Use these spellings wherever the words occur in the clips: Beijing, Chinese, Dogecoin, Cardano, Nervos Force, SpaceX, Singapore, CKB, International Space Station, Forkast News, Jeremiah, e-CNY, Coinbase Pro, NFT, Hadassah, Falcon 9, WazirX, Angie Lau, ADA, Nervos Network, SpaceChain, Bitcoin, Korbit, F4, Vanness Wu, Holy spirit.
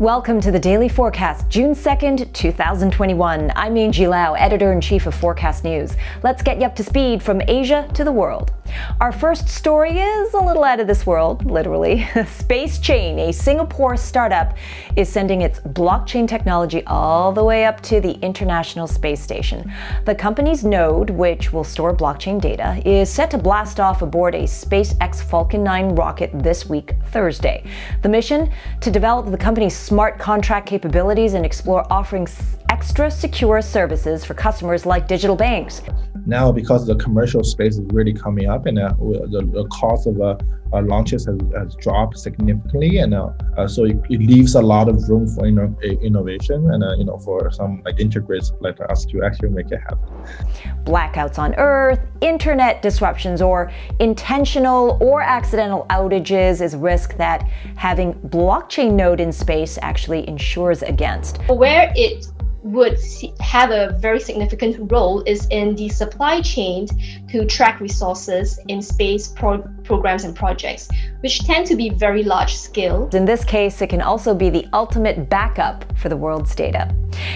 Welcome to the Daily Forecast, June 2nd, 2021. I'm Angie Lau, Editor-in-Chief of Forkast News. Let's get you up to speed from Asia to the world. Our first story is a little out of this world, literally. SpaceChain, a Singapore startup, is sending its blockchain technology all the way up to the International Space Station. The company's node, which will store blockchain data, is set to blast off aboard a SpaceX Falcon 9 rocket this week, Thursday. The mission? To develop the company's smart contract capabilities and explore offering extra secure services for customers like digital banks. Now, because the commercial space is really coming up and the cost of launches has dropped significantly, and so it leaves a lot of room for innovation and for some integrators like us to actually make it happen. Blackouts on Earth, internet disruptions, or intentional or accidental outages is risk that having blockchain node in space actually ensures against. Where it would have a very significant role is in the supply chain to track resources in space programs and projects, which tend to be very large scale. In this case, it can also be the ultimate backup for the world's data.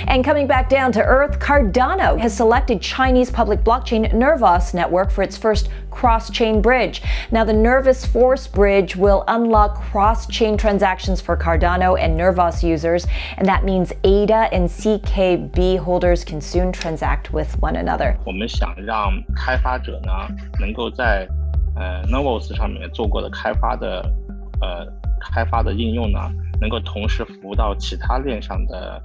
And coming back down to Earth, Cardano has selected Chinese public blockchain Nervos Network for its first cross-chain bridge. Now, the Nervos Force bridge will unlock cross-chain transactions for Cardano and Nervos users, and that means ADA and CKB holders can soon transact with one another. 我们想让开发者呢能够在Nervos 上面做过的开发的应用呢能够同时服务到其他链上的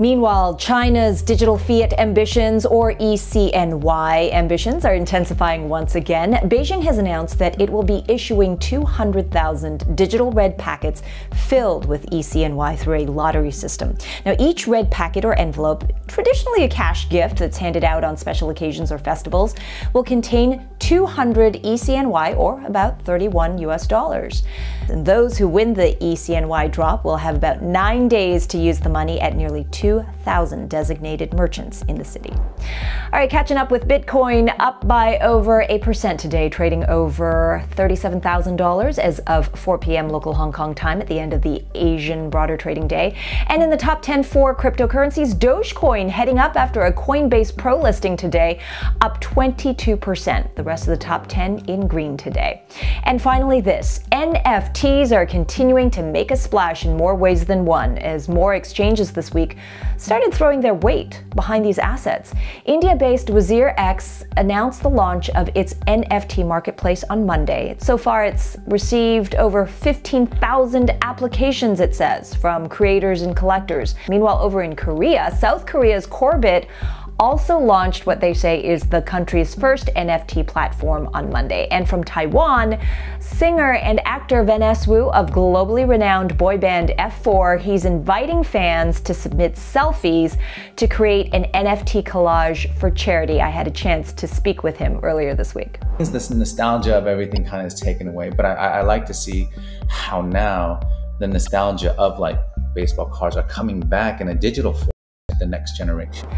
Meanwhile, China's digital fiat ambitions, or e-CNY ambitions, are intensifying once again. Beijing has announced that it will be issuing 200,000 digital red packets filled with e-CNY through a lottery system. Now, each red packet or envelope, traditionally a cash gift that's handed out on special occasions or festivals, will contain 200 e-CNY, or about $31. And those who win the e-CNY drop will have about 9 days to use the money at nearly 2,000 designated merchants in the city. All right, catching up with Bitcoin, up by over 8% today, trading over $37,000 as of 4 p.m. local Hong Kong time at the end of the Asian broader trading day. And in the top 10 for cryptocurrencies, Dogecoin heading up after a Coinbase Pro listing today, up 22%. The rest of the top 10 in green today. And finally this, NFTs are continuing to make a splash in more ways than one, as more exchanges this week started throwing their weight behind these assets. India-based WazirX announced the launch of its NFT marketplace on Monday. So far, it's received over 15,000 applications, it says, from creators and collectors. Meanwhile, over in Korea, South Korea's Korbit also launched what they say is the country's first NFT platform on Monday. And from Taiwan, singer and actor Vanness Wu of globally renowned boy band F4, he's inviting fans to submit selfies to create an NFT collage for charity. I had a chance to speak with him earlier this week. It's this nostalgia of everything kind of is taken away, but I like to see how now the nostalgia of baseball cards are coming back in a digital form to the next generation.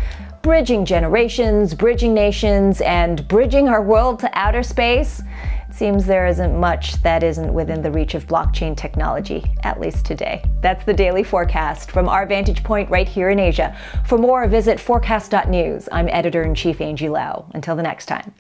Bridging generations, bridging nations, and bridging our world to outer space. It seems there isn't much that isn't within the reach of blockchain technology, at least today. That's the Daily Forecast from our vantage point right here in Asia. For more, visit forecast.news. I'm Editor-in-Chief Angie Lau. Until the next time.